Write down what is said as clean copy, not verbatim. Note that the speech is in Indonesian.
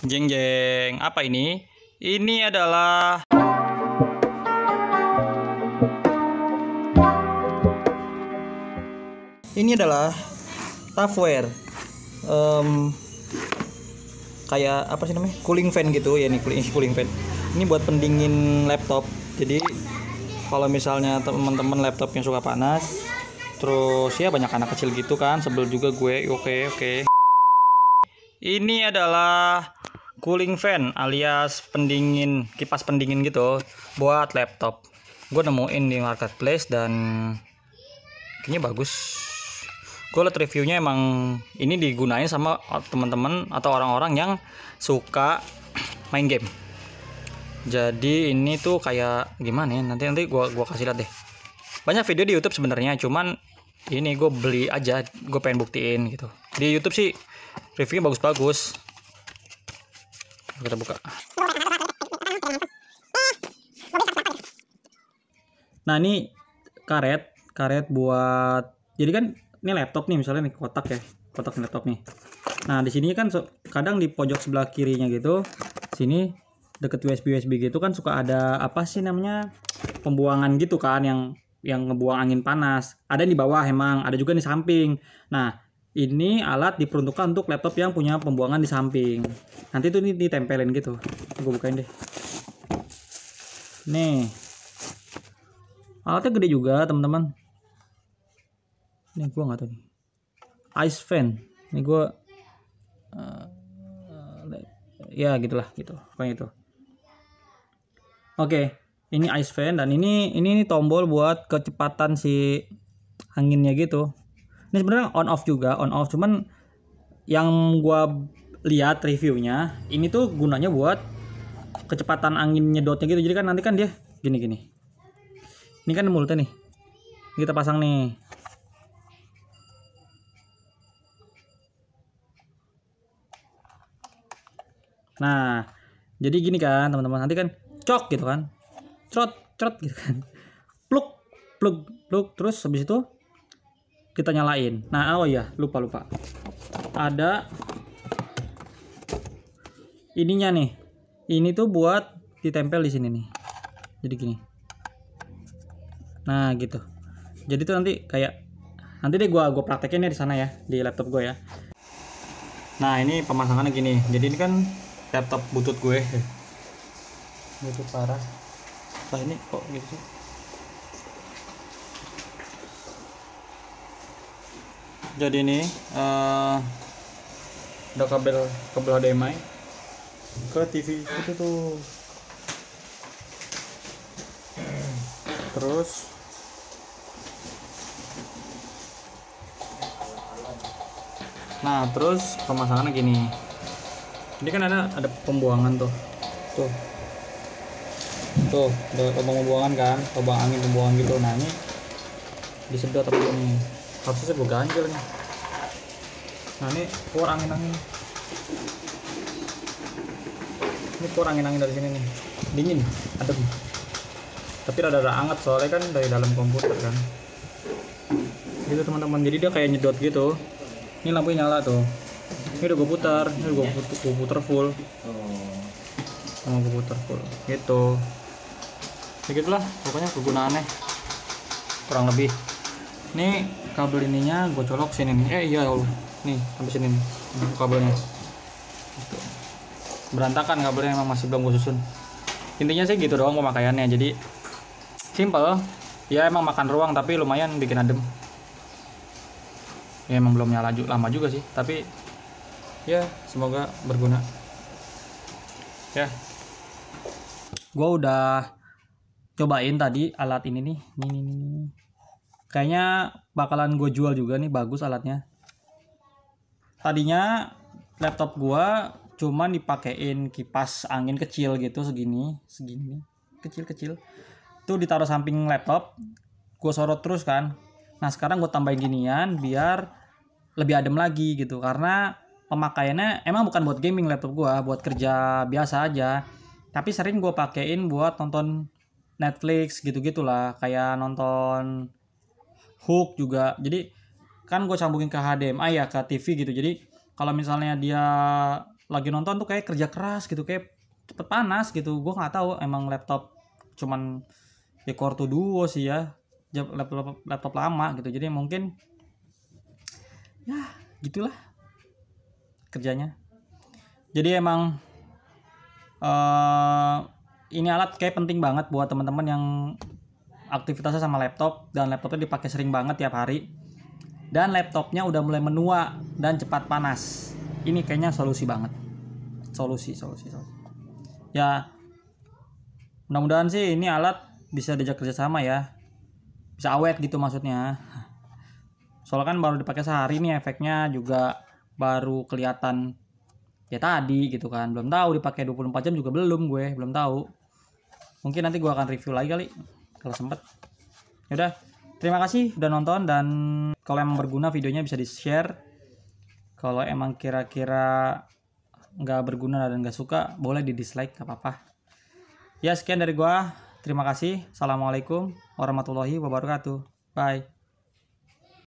Jeng jeng, apa ini? Ini adalah Taffware. Kayak apa sih namanya? Cooling fan gitu ya, nih cooling fan. Ini buat pendingin laptop. Jadi kalau misalnya teman-teman laptopnya suka panas, terus ya banyak anak kecil gitu kan, sebel juga gue. Oke. Ini adalah cooling fan alias pendingin, kipas pendingin gitu buat laptop. Gue nemuin di marketplace dan kayaknya bagus. Gue liat reviewnya, emang ini digunain sama teman-teman atau orang-orang yang suka main game. Jadi ini tuh kayak gimana ya, nanti gue kasih liat deh. Banyak video di YouTube sebenarnya, cuman ini gue beli aja, gue pengen buktiin gitu. Di YouTube sih reviewnya bagus-bagus. Kita buka. Nah, ini karet buat, jadi kan ini laptop nih, misalnya nih kotak ya, kotak laptop nih. Nah, di sini kan kadang di pojok sebelah kirinya gitu, sini deket USB gitu kan suka ada apa sih namanya, pembuangan gitu kan, yang ngebuang angin panas. Ada di bawah emang, ada juga di samping. Nah, ini alat diperuntukkan untuk laptop yang punya pembuangan di samping. Nanti tuh ini ditempelin gitu. Gue bukain deh. Nih. Alatnya gede juga, teman-teman. Ini gue nggak tahu nih. Ice fan. Ini gue ya gitulah gitu. Kayak gitu. Oke, ini ice fan dan ini tombol buat kecepatan si anginnya gitu. Ini sebenarnya on off juga, cuman yang gua lihat reviewnya ini tuh gunanya buat kecepatan angin nyedotnya gitu. Jadi kan nanti kan dia gini. Ini kan mulutnya nih. Ini kita pasang nih. Nah, jadi gini kan teman-teman. Nanti kan cok gitu kan. Trot gitu kan. Pluk terus habis itu kita nyalain. Nah, oh iya, lupa. Ada ininya nih. Ini tuh buat ditempel di sini nih. Jadi gini. Nah, gitu. Jadi tuh nanti kayak, nanti deh gua praktekin ya di sana ya, di laptop gue ya. Nah, ini pemasangannya gini. Jadi ini kan laptop butut gue. Butut parah. Nah, ini kok gitu sih? Jadi ini ada kabel HDMI ke TV itu tuh, terus pemasangannya gini. Ini kan ada pembuangan tuh ada lubang pembuangan kan, lubang angin pembuangan gitu. Nah, ini disedot atau ini harusnya gue ganjil nih. Nah, ini keluar angin-angin. Ini keluar angin-angin dari sini nih. Dingin, adem. Tapi rada-rada anget soalnya kan dari dalam komputer kan. Gitu teman-teman. Jadi dia kayak nyedot gitu. Ini lampunya nyala tuh. Ini udah gue putar, full. Gue putar full. Gitu. Begitulah pokoknya kegunaannya. Kurang lebih. Nih kabel ininya gue colok sini nih. Nih sampai sini nih kabelnya. Berantakan kabelnya, emang masih belum gue susun. Intinya sih gitu doang pemakaiannya. Jadi simple. Ya emang makan ruang tapi lumayan bikin adem. Ya emang belum nyala lama juga sih, tapi ya semoga berguna. Ya. Gue udah cobain tadi alat ini nih. Nih. Kayaknya bakalan gue jual juga nih, bagus alatnya. Tadinya laptop gue cuman dipakein kipas angin kecil gitu, segini, kecil. Itu ditaruh samping laptop, gue sorot terus kan. Nah, sekarang gue tambahin ginian biar lebih adem lagi gitu. Karena pemakaiannya emang bukan buat gaming laptop gue, buat kerja biasa aja. Tapi sering gue pakein buat nonton Netflix gitu-gitulah, kayak nonton hook juga. Jadi kan gue sambungin ke HDMI ya, ke TV gitu. Jadi kalau misalnya dia lagi nonton tuh kayak kerja keras gitu, kayak cepet panas gitu. Gue nggak tahu emang laptop cuman ya Core 2 Duo sih ya, laptop lama gitu. Jadi mungkin ya gitulah kerjanya. Jadi emang ini alat kayak penting banget buat teman-teman yang aktivitasnya sama laptop, dan laptopnya dipakai sering banget tiap hari, dan laptopnya udah mulai menua dan cepat panas. Ini kayaknya solusi banget. Solusi. Ya mudah-mudahan sih ini alat bisa diajak kerjasama ya, bisa awet gitu maksudnya. Soalnya kan baru dipakai sehari nih, efeknya juga baru kelihatan ya tadi gitu kan. Belum tahu dipakai 24 jam juga belum tahu. Mungkin nanti gua akan review lagi kali kalau sempet. Yaudah, terima kasih udah nonton, dan kalau emang berguna videonya bisa di-share. Kalau emang kira-kira nggak berguna dan nggak suka, boleh di-dislike, nggak apa-apa. Ya, sekian dari gua. Terima kasih. Assalamualaikum warahmatullahi wabarakatuh. Bye.